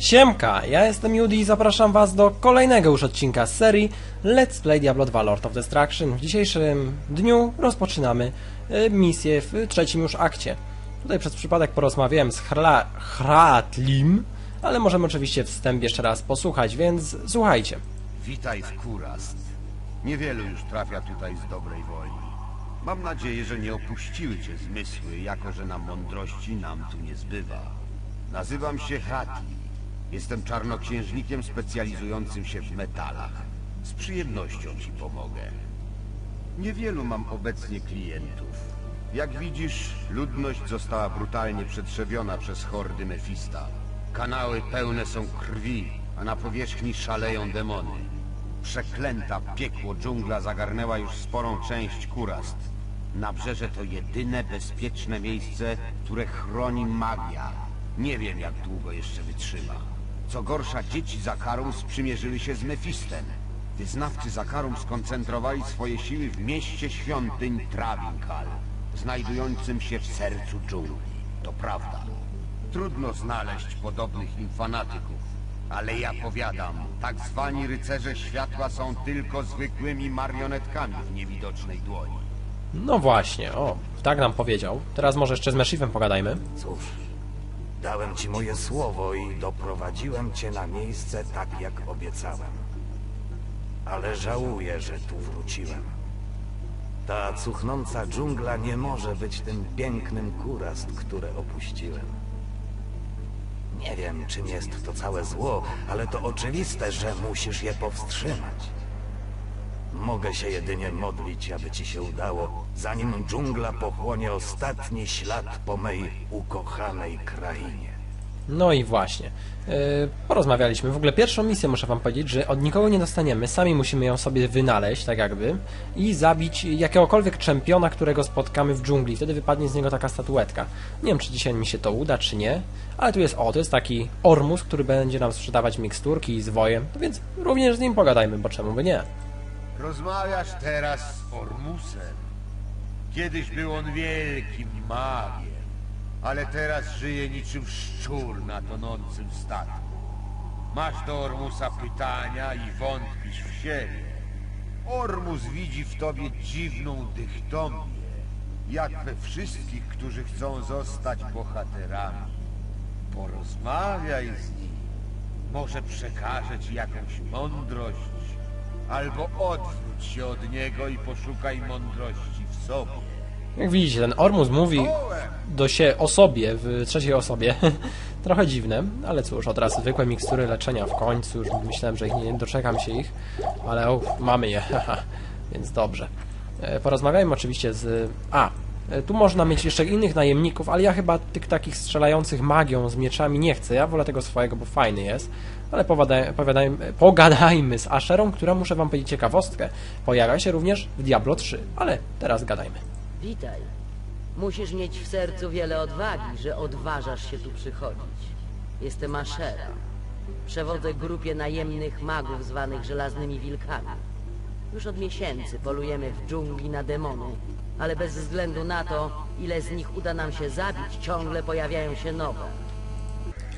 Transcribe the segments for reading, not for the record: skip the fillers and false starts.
Siemka, ja jestem Judy i zapraszam was do kolejnego już odcinka z serii Let's Play Diablo 2 Lord of Destruction. W dzisiejszym dniu rozpoczynamy misję w trzecim już akcie. Tutaj przez przypadek porozmawiałem z Hratlim, ale możemy oczywiście wstęp jeszcze raz posłuchać, więc słuchajcie. Witaj w Kurast. Niewielu już trafia tutaj z dobrej woli. Mam nadzieję, że nie opuściły cię zmysły, jako że na mądrości nam tu nie zbywa. Nazywam się Hratlim. Jestem czarnoksiężnikiem specjalizującym się w metalach. Z przyjemnością ci pomogę. Niewielu mam obecnie klientów. Jak widzisz, ludność została brutalnie przetrzebiona przez hordy Mefista. Kanały pełne są krwi, a na powierzchni szaleją demony. Przeklęta piekło dżungla zagarnęła już sporą część Kurast. Nabrzeże to jedyne bezpieczne miejsce, które chroni magia. Nie wiem, jak długo jeszcze wytrzyma. Co gorsza, dzieci Zakarum sprzymierzyły się z Mefistem. Wyznawcy Zakarum skoncentrowali swoje siły w mieście świątyń Travincal, znajdującym się w sercu dżungli. To prawda. Trudno znaleźć podobnych im fanatyków, ale ja powiadam, tak zwani rycerze światła są tylko zwykłymi marionetkami w niewidocznej dłoni. No właśnie, o, tak nam powiedział. Teraz może jeszcze z Meshifem pogadajmy. Cóż, dałem ci moje słowo i doprowadziłem cię na miejsce tak, jak obiecałem. Ale żałuję, że tu wróciłem. Ta cuchnąca dżungla nie może być tym pięknym Kurast, które opuściłem. Nie wiem, czym jest to całe zło, ale to oczywiste, że musisz je powstrzymać. Mogę się jedynie modlić, aby ci się udało, zanim dżungla pochłonie ostatni ślad po mej ukochanej krainie. No i właśnie. Porozmawialiśmy. W ogóle pierwszą misję muszę wam powiedzieć, że od nikogo nie dostaniemy. Sami musimy ją sobie wynaleźć, tak jakby, i zabić jakiegokolwiek czempiona, którego spotkamy w dżungli. Wtedy wypadnie z niego taka statuetka. Nie wiem, czy dzisiaj mi się to uda, czy nie. Ale tu jest, o, to jest taki Ormus, który będzie nam sprzedawać miksturki i zwoje. No więc również z nim pogadajmy, bo czemu by nie? Rozmawiasz teraz z Ormusem. Kiedyś był on wielkim magiem, ale teraz żyje niczym szczur na tonącym statku. Masz do Ormusa pytania i wątpisz w siebie. Ormus widzi w tobie dziwną dychtomię, jak we wszystkich, którzy chcą zostać bohaterami. Porozmawiaj z nim. Może przekaże ci jakąś mądrość, albo odwróć się od niego i poszukaj mądrości w sobie. Jak widzicie, ten Ormus mówi o sobie, w trzeciej osobie. Trochę dziwne, ale cóż, od razu zwykłe mikstury leczenia w końcu. Już myślałem, że ich nie doczekam się ich, ale mamy je, więc dobrze. Porozmawiajmy oczywiście z... tu można mieć jeszcze innych najemników, ale ja chyba tych takich strzelających magią z mieczami nie chcę. Ja wolę tego swojego, bo fajny jest. Ale pogadajmy z Asherą, która, muszę wam powiedzieć ciekawostkę, pojawia się również w Diablo 3. Ale teraz gadajmy. Witaj. Musisz mieć w sercu wiele odwagi, że odważasz się tu przychodzić. Jestem Ashera. Przewodzę grupie najemnych magów zwanych Żelaznymi Wilkami. Już od miesięcy polujemy w dżungli na demony, ale bez względu na to, ile z nich uda nam się zabić, ciągle pojawiają się nowe.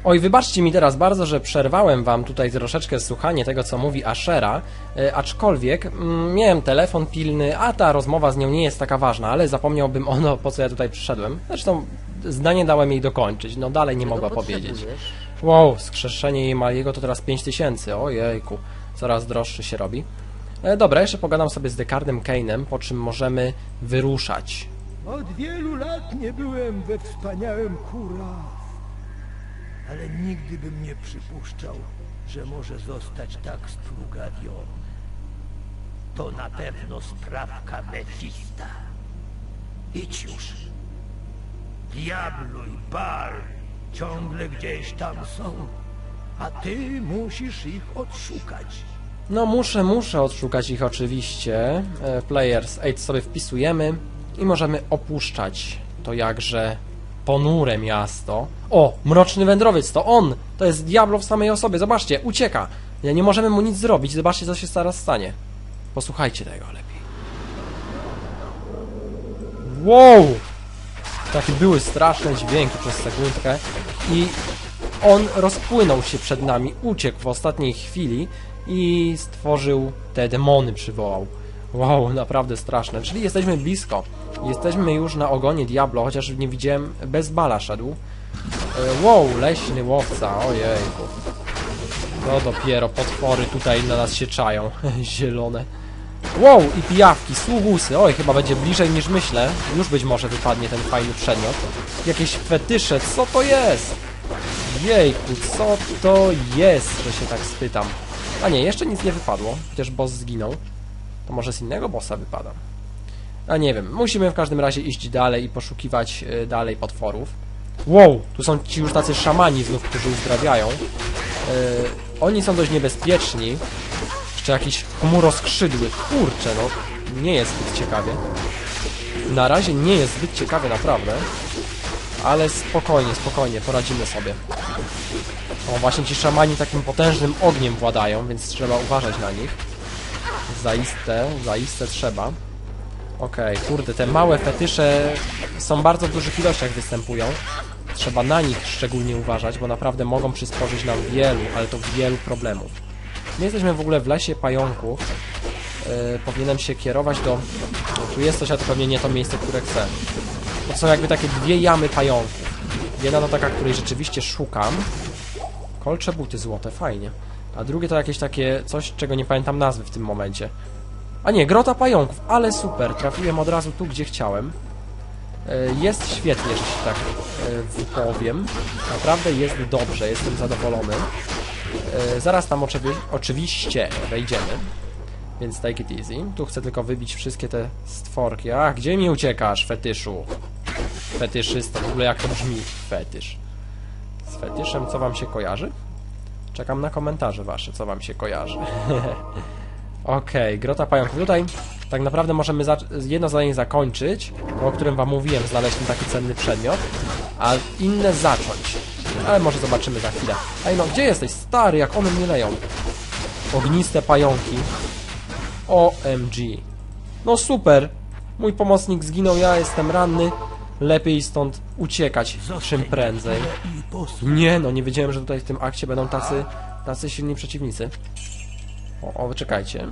Oj, wybaczcie mi teraz bardzo, że przerwałem wam tutaj troszeczkę słuchanie tego, co mówi Ashera, aczkolwiek miałem telefon pilny, a ta rozmowa z nią nie jest taka ważna, ale zapomniałbym ono, po co ja tutaj przyszedłem. Zreszczą zdanie dałem jej dokończyć, no dalej nie mogła powiedzieć. Wow, skrzeszenie jej maliego to teraz 5000, ojejku, coraz droższy się robi. Dobra, jeszcze pogadam sobie z Deckardem Cainem, po czym możemy wyruszać. Od wielu lat nie byłem we wspaniałym Kurast, ale nigdy bym nie przypuszczał, że może zostać tak strugadiony. To na pewno sprawka Mefista. Idź już. Diablo i Baal ciągle gdzieś tam są, a ty musisz ich odszukać. No muszę odszukać ich oczywiście. Players 8 sobie wpisujemy i możemy opuszczać to jakże ponure miasto. O, Mroczny Wędrowiec, to on! To jest Diablo w samej osobie, zobaczcie, ucieka! Nie możemy mu nic zrobić, zobaczcie, co się zaraz stanie. Posłuchajcie tego lepiej. Wow! Takie były straszne dźwięki przez sekundkę i on rozpłynął się przed nami, uciekł w ostatniej chwili i stworzył te demony, przywołał. Wow, naprawdę straszne. Czyli jesteśmy blisko. Jesteśmy już na ogonie Diablo, chociaż nie widziałem, bez Bala szedł. Wow, leśny łowca, ojejku. No dopiero potwory tutaj na nas się czają. Zielone. Wow, i pijawki, sługusy. Oj, chyba będzie bliżej niż myślę. Już być może wypadnie ten fajny przedmiot. Jakieś fetysze, co to jest? Jejku, co to jest, że się tak spytam. A nie, jeszcze nic nie wypadło, chociaż boss zginął. To może z innego bossa wypada. A nie wiem, musimy w każdym razie iść dalej i poszukiwać dalej potworów. Wow, tu są ci już tacy szamani znów, którzy uzdrawiają. Oni są dość niebezpieczni. Jeszcze jakieś chmuroskrzydły. Kurczę, no, nie jest zbyt ciekawie. Na razie nie jest zbyt ciekawie naprawdę. Ale spokojnie, spokojnie, poradzimy sobie. O, właśnie ci szamani takim potężnym ogniem władają, więc trzeba uważać na nich. Zaiste, zaiste trzeba. Okej, kurde, te małe fetysze są bardzo w dużych ilościach występują. Trzeba na nich szczególnie uważać, bo naprawdę mogą przysporzyć nam wielu, ale to wielu problemów. My jesteśmy w ogóle w Lesie Pająków. Powinienem się kierować do... No, tu jest coś, a to pewnie nie to miejsce, które chcę. To są jakby takie dwie jamy pająków. Jedna to taka, której rzeczywiście szukam. Kolcze buty złote, fajnie. A drugie to jakieś takie coś, czego nie pamiętam nazwy w tym momencie. A nie, grota pająków, ale super. Trafiłem od razu tu, gdzie chciałem. Jest świetnie, że się tak wypowiem. Naprawdę jest dobrze, jestem zadowolony. Zaraz tam oczywiście wejdziemy. Więc take it easy. Tu chcę tylko wybić wszystkie te stworki. A, gdzie mi uciekasz, fetyszu? Fetyszysta, w ogóle jak to brzmi? Fetysz. Z fetyszem co wam się kojarzy? Czekam na komentarze wasze, co wam się kojarzy. Okej, grota pająków. Tutaj tak naprawdę możemy jedno zadanie zakończyć, o którym wam mówiłem, znaleźć ten taki cenny przedmiot, a inne zacząć. Ale może zobaczymy za chwilę. Ej no, gdzie jesteś? Stary, jak one mnie leją. Ogniste pająki. OMG. No super. Mój pomocnik zginął, ja jestem ranny. Lepiej stąd uciekać czym prędzej. Nie, no nie wiedziałem, że tutaj w tym akcie będą tacy silni przeciwnicy. O, czekajcie.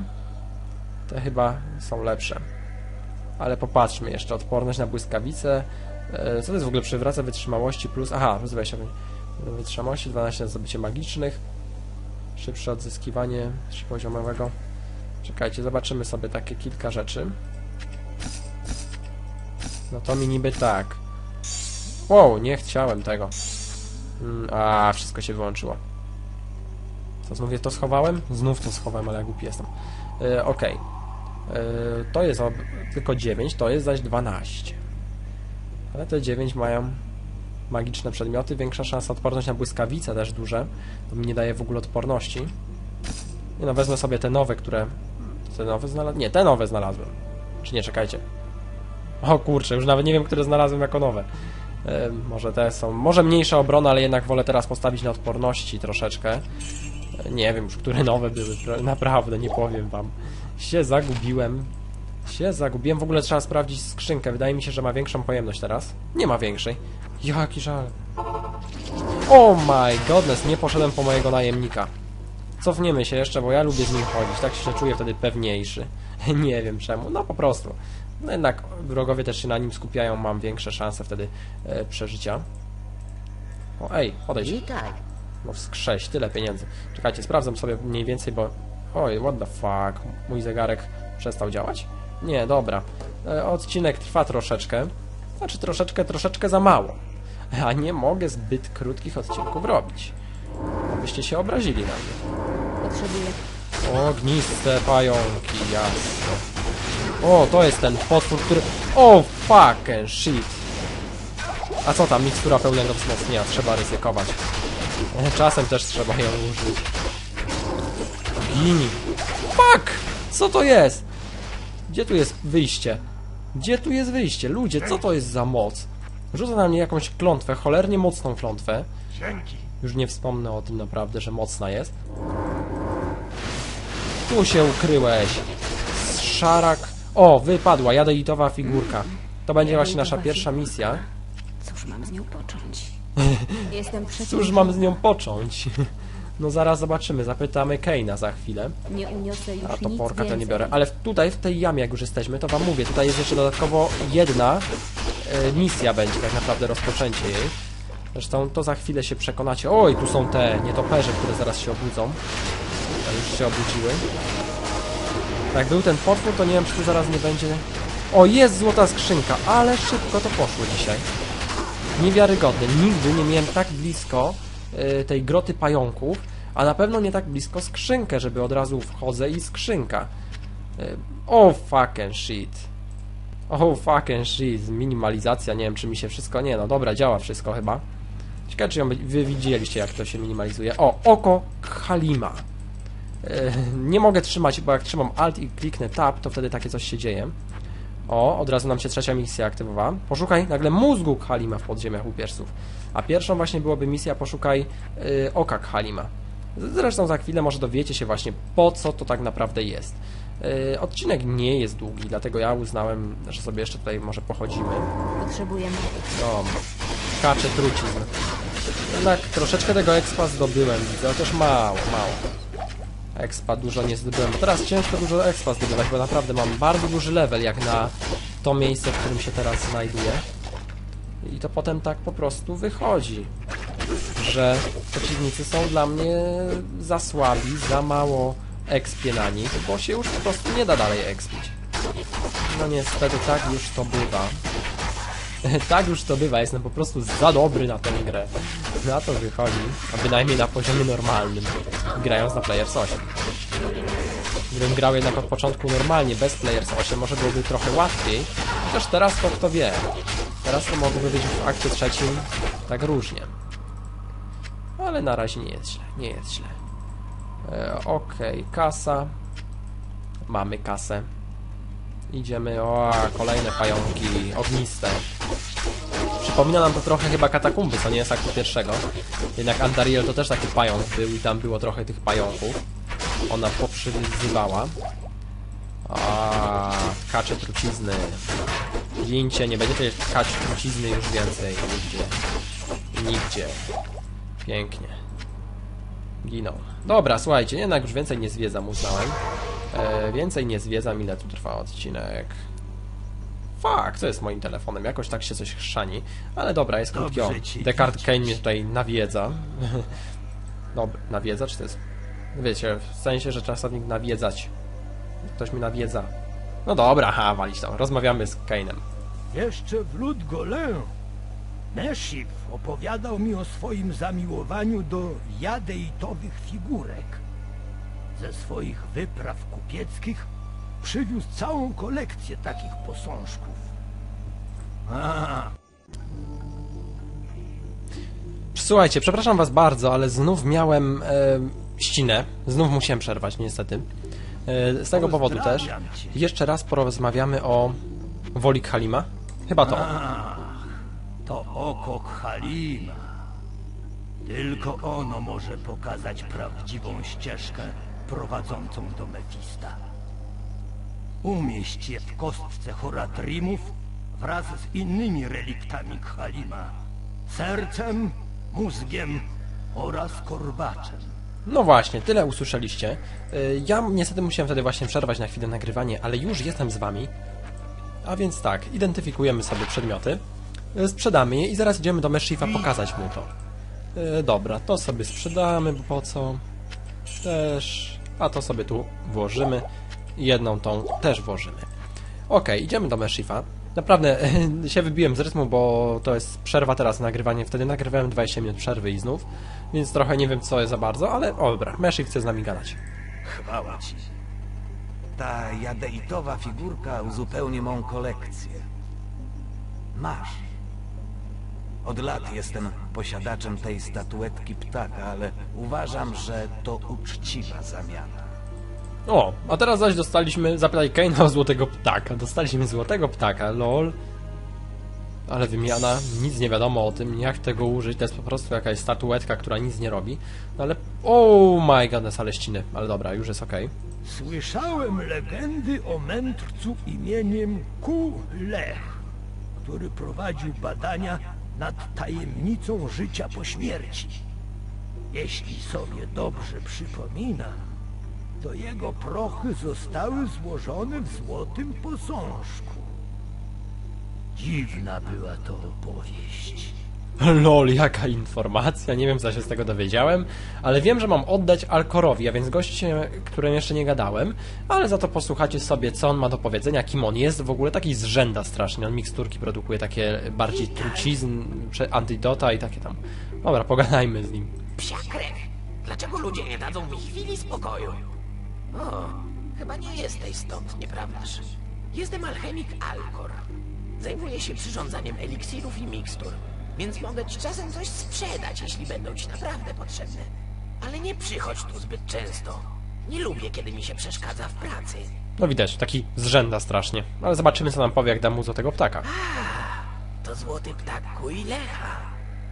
Te chyba są lepsze. Ale popatrzmy jeszcze. Odporność na błyskawice. Co to jest w ogóle? Przywraca wytrzymałości plus... Aha, plus 20. Wytrzymałości, 12 na zdobycie magicznych. Szybsze odzyskiwanie trzypoziomowego. Czekajcie, zobaczymy sobie takie kilka rzeczy. No to mi niby tak. Wow, nie chciałem tego. A, wszystko się wyłączyło. Co znów to schowałem? Znów to schowałem, ale ja głupi jestem. Okej. To jest tylko 9, to jest zaś 12. Ale te 9 mają magiczne przedmioty. Większa szansa, odporność na błyskawice też duże. To mi nie daje w ogóle odporności. Nie no, wezmę sobie te nowe, które... Te nowe znalazłem? Nie, te nowe znalazłem. Czy nie, czekajcie. O kurczę, już nawet nie wiem, które znalazłem jako nowe. Może te są... Może mniejsza obrona, ale jednak wolę teraz postawić na odporności troszeczkę. Nie wiem już, które nowe były. Naprawdę, nie powiem wam. Się zagubiłem. Się zagubiłem. W ogóle trzeba sprawdzić skrzynkę. Wydaje mi się, że ma większą pojemność teraz. Nie ma większej. Jaki żal. Oh my goodness, nie poszedłem po mojego najemnika. Cofniemy się jeszcze, bo ja lubię z nim chodzić. Tak się czuję wtedy pewniejszy. Nie wiem czemu. No po prostu. No jednak wrogowie też się na nim skupiają. Mam większe szanse wtedy przeżycia. O, ej, odejdź. No wskrześ, tyle pieniędzy. Czekajcie, sprawdzam sobie mniej więcej, bo... Oj, what the fuck. Mój zegarek przestał działać? Nie, dobra. Odcinek trwa troszeczkę. Znaczy troszeczkę za mało. A nie mogę zbyt krótkich odcinków robić. Byście się obrazili na mnie. Ogniste pająki, jasno. O, to jest ten potwór, który... O, fucking shit. A co tam, mikstura pełnego wzmocnienia. Trzeba ryzykować. Czasem też trzeba ją użyć. Gini. Fuck! Co to jest? Gdzie tu jest wyjście? Gdzie tu jest wyjście? Ludzie, co to jest za moc? Rzuca na mnie jakąś klątwę, cholernie mocną klątwę. Już nie wspomnę o tym naprawdę, że mocna jest. Tu się ukryłeś. Szarak. O, wypadła jadeitowa figurka. To będzie właśnie nasza pierwsza misja. Cóż mam z nią począć? Jestem przeciwny. Cóż mam z nią począć? No zaraz zobaczymy, zapytamy Caina za chwilę. Nie uniosę już. A to porka to nie biorę. Ale tutaj w tej jamie, jak już jesteśmy, to wam mówię, tutaj jest jeszcze dodatkowo jedna misja będzie, tak naprawdę rozpoczęcie jej. Zresztą to za chwilę się przekonacie. Oj, tu są te nietoperze, które zaraz się obudzą. A już się obudziły. Jak był ten potwór, to nie wiem, czy tu zaraz nie będzie... O, jest złota skrzynka, ale szybko to poszło dzisiaj. Niewiarygodne, nigdy nie miałem tak blisko tej groty pająków, a na pewno nie tak blisko skrzynkę, żeby od razu wchodzę i skrzynka. Oh fucking shit. Oh fucking shit, minimalizacja, nie wiem, czy mi się wszystko... Nie, no dobra, działa wszystko chyba. Ciekawe, czy ją wy widzieliście, jak to się minimalizuje. O, oko Khalima. Nie mogę trzymać, bo jak trzymam Alt i kliknę Tab, to wtedy takie coś się dzieje. O, od razu nam się trzecia misja aktywowała. Poszukaj nagle mózgu Khalima w podziemiach upiersów. A pierwszą właśnie byłaby misja poszukaj oka Khalima. Zresztą za chwilę może dowiecie się właśnie, po co to tak naprawdę jest. Odcinek nie jest długi, dlatego ja uznałem, że sobie jeszcze tutaj może pochodzimy. Potrzebujemy. O, kaczy trucizn. Jednak troszeczkę tego expa zdobyłem, widzę, chociaż mało. Expa dużo nie zdobyłem, bo teraz ciężko dużo expa zdobywać, bo naprawdę mam bardzo duży level jak na to miejsce, w którym się teraz znajduję. I to potem tak po prostu wychodzi, że przeciwnicy są dla mnie za słabi, za mało expie na nich, bo się już po prostu nie da dalej expić. No niestety tak już to bywa. Tak już to bywa, jestem po prostu za dobry na tę grę. Na to wychodzi, a bynajmniej na poziomie normalnym, grając na Players 8. Gdybym grał jednak od początku normalnie, bez Players 8, może byłoby trochę łatwiej, chociaż teraz to kto wie. Teraz to mogłoby być w akcie trzecim tak różnie. Ale na razie nie jest źle, nie jest źle. Okej, kasa. Mamy kasę. Idziemy, o, kolejne pająki ogniste. Przypomina nam to trochę chyba katakumby, co nie jest aktu pierwszego. Jednak Andariel to też taki pająk był i tam było trochę tych pająków. Ona poprzyzywała. A kacze trucizny. Gincie, nie będzie tutaj kacz trucizny już więcej. Nigdzie. Pięknie. Giną. Dobra, słuchajcie, jednak już więcej nie zwiedzam, uznałem. Więcej nie zwiedzam, ile tu trwa odcinek. Fuck, co jest moim telefonem? Jakoś tak się coś chrzani. Ale dobra, jest krótki. O, Deckard Cain mnie tutaj nawiedza. Dobra, nawiedza? Czy to jest... Wiecie, w sensie, że czasownik nawiedzać. Ktoś mi nawiedza. No dobra, ha, walić tam. Rozmawiamy z Cainem. Jeszcze w Lut Gholein Meshif opowiadał mi o swoim zamiłowaniu do jadeitowych figurek. Ze swoich wypraw kupieckich przywiózł całą kolekcję takich posążków. Słuchajcie, przepraszam was bardzo, ale znów miałem ścinę. Znów musiałem przerwać, niestety. Z tego powodu też. Jeszcze raz porozmawiamy o woli Khalima. Chyba to. Ach, to oko Khalima. Tylko ono może pokazać prawdziwą ścieżkę prowadzącą do Mefista. Umieść je w kostce Horadrimów wraz z innymi reliktami Khalima. Sercem, mózgiem oraz korbaczem. No właśnie, tyle usłyszeliście. Ja niestety musiałem wtedy właśnie przerwać na chwilę nagrywanie, ale już jestem z wami. A więc tak, identyfikujemy sobie przedmioty, sprzedamy je i zaraz idziemy do Meshifa pokazać mu to. Dobra, to sobie sprzedamy, bo po co... Też... A to sobie tu włożymy. Jedną tą też włożymy. Okej, idziemy do Meshifa. Naprawdę się wybiłem z rytmu, bo to jest przerwa teraz na nagrywanie. Wtedy nagrywałem 20 minut przerwy i znów. Więc trochę nie wiem, co jest za bardzo, ale dobra, Meshif chce z nami gadać. Chwała ci. Ta jadeitowa figurka uzupełni mą kolekcję. Masz. Od lat jestem posiadaczem tej statuetki ptaka, ale uważam, że to uczciwa zamiana. O, a teraz zaś dostaliśmy, zapytaj Caina o złotego ptaka. Dostaliśmy złotego ptaka, lol. Ale wymiana, nic nie wiadomo o tym, jak tego użyć. To jest po prostu jakaś statuetka, która nic nie robi. No ale, oh my goodness, ale ściny. Ale dobra, już jest okej. Słyszałem legendy o mędrcu imieniem Kulech, który prowadził badania nad tajemnicą życia po śmierci. Jeśli sobie dobrze przypominam, to jego prochy zostały złożone w złotym posążku. Dziwna była to opowieść. Lol, jaka informacja, nie wiem co się z tego dowiedziałem, ale wiem, że mam oddać Alkorowi, a więc gości, którym jeszcze nie gadałem, ale za to posłuchacie sobie, co on ma do powiedzenia, kim on jest, w ogóle taki zrzęda strasznie, on miksturki produkuje, takie bardziej trucizn, antydota i takie tam. Dobra, pogadajmy z nim. Psia krew, dlaczego ludzie nie dadzą mi chwili spokoju? O, chyba nie jesteś stąd, nieprawdaż? Jestem alchemik Alkor, zajmuję się przyrządzaniem eliksirów i mikstur. Więc mogę ci czasem coś sprzedać, jeśli będą ci naprawdę potrzebne. Ale nie przychodź tu zbyt często. Nie lubię, kiedy mi się przeszkadza w pracy. No widać, taki zrzęda strasznie. Ale zobaczymy, co nam powie, jak dam mu złotego ptaka. A, to złoty ptak Kulecha.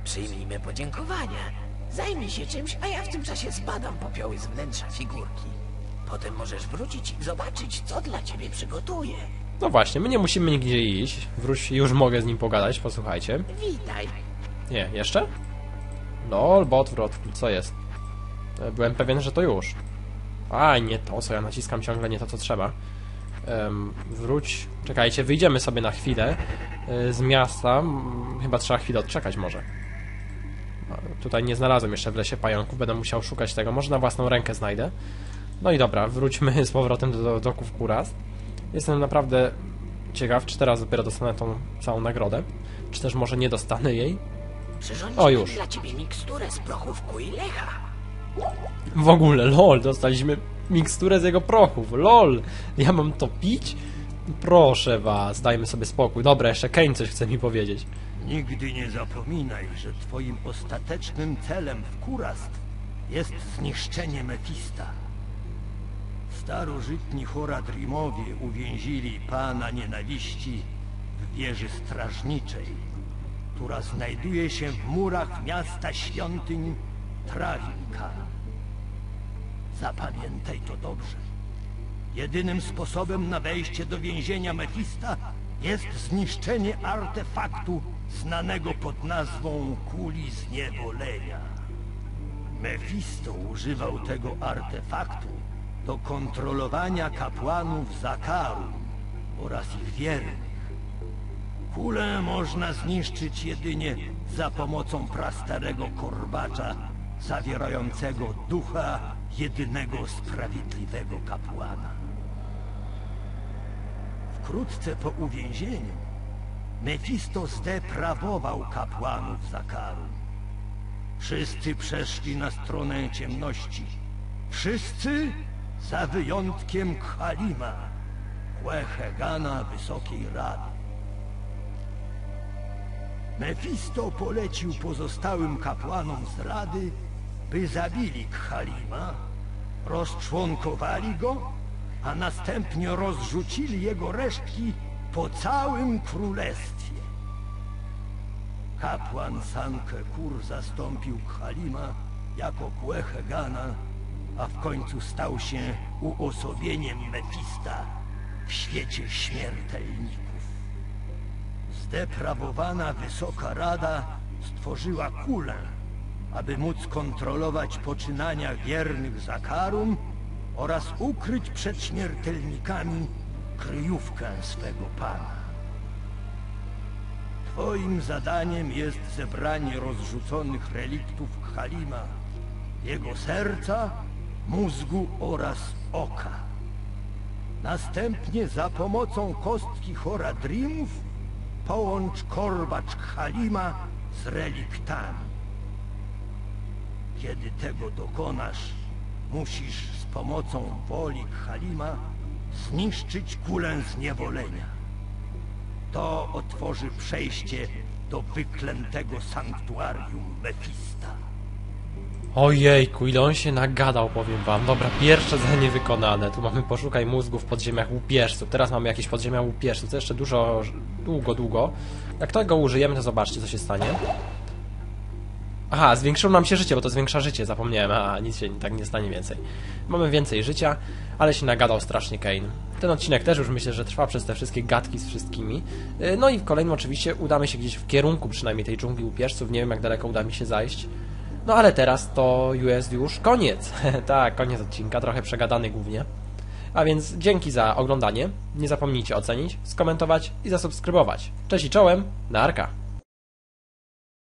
Przyjmijmy podziękowania. Zajmij się czymś, a ja w tym czasie zbadam popioły z wnętrza figurki. Potem możesz wrócić i zobaczyć, co dla ciebie przygotuję. No właśnie, my nie musimy nigdzie iść. Wróć, już mogę z nim pogadać, posłuchajcie. Witaj. Nie, jeszcze? No, bo odwrot, co jest? Byłem pewien, że to już. A, nie to, co ja naciskam ciągle, nie to, co trzeba. Wróć, czekajcie, wyjdziemy sobie na chwilę z miasta. Chyba trzeba chwilę odczekać może. Tutaj nie znalazłem jeszcze w lesie pająków, będę musiał szukać tego. Może na własną rękę znajdę. No i dobra, wróćmy z powrotem do doków Kurast. Jestem naprawdę ciekaw, czy teraz dopiero dostanę tą całą nagrodę, czy też może nie dostanę jej. O, już. Dla ciebie miksturę z prochów Kulecha. W ogóle, lol, dostaliśmy miksturę z jego prochów, lol. Ja mam to pić? Proszę was, dajmy sobie spokój. Dobra, jeszcze Cain coś chce mi powiedzieć. Nigdy nie zapominaj, że twoim ostatecznym celem w Kurast jest zniszczenie Mefista. Starożytni Horadrimowie uwięzili pana nienawiści w wieży strażniczej, która znajduje się w murach miasta świątyń Travincal. Zapamiętaj to dobrze. Jedynym sposobem na wejście do więzienia Mefista jest zniszczenie artefaktu znanego pod nazwą Kuli Zniewolenia. Mefisto używał tego artefaktu do kontrolowania kapłanów Zakarum oraz ich wiernych. Kulę można zniszczyć jedynie za pomocą prastarego korbacza zawierającego ducha jedynego sprawiedliwego kapłana. Wkrótce po uwięzieniu Mefisto zdeprawował kapłanów Zakarum. Wszyscy przeszli na stronę ciemności. Wszyscy za wyjątkiem Khalima, Kłechegana Wysokiej Rady. Mefisto polecił pozostałym kapłanom z Rady, by zabili Khalima, rozczłonkowali go, a następnie rozrzucili jego resztki po całym królestwie. Kapłan Sanke-Kur zastąpił Khalima jako Kłechegana, a w końcu stał się uosobieniem Mefista w świecie śmiertelników. Zdeprawowana Wysoka Rada stworzyła kulę, aby móc kontrolować poczynania wiernych Zakarum oraz ukryć przed śmiertelnikami kryjówkę swego pana. Twoim zadaniem jest zebranie rozrzuconych reliktów Khalima, jego serca, mózgu oraz oka. Następnie za pomocą kostki Horadrimów połącz korbacz Khalima z reliktami. Kiedy tego dokonasz, musisz z pomocą woli Khalima zniszczyć kulę zniewolenia. To otworzy przejście do wyklętego sanktuarium Mefista. Ojejku, ile on się nagadał, powiem wam. Dobra, pierwsze zadanie wykonane. Tu mamy poszukaj mózgów w podziemiach łupieżców. Teraz mamy jakieś podziemia łupieżców. To jeszcze długo. Jak tego użyjemy, to zobaczcie, co się stanie. Aha, zwiększyło nam się życie, bo to zwiększa życie, zapomniałem. A, nic się tak nie stanie więcej. Mamy więcej życia, ale się nagadał strasznie Cain. Ten odcinek też już myślę, że trwa przez te wszystkie gadki z wszystkimi. No i w kolejnym oczywiście udamy się gdzieś w kierunku przynajmniej tej dżungli upierzców. Nie wiem, jak daleko uda mi się zajść. No ale teraz to jest już koniec. Tak, koniec odcinka, trochę przegadany głównie. A więc dzięki za oglądanie. Nie zapomnijcie ocenić, skomentować i zasubskrybować. Cześć i czołem, narka!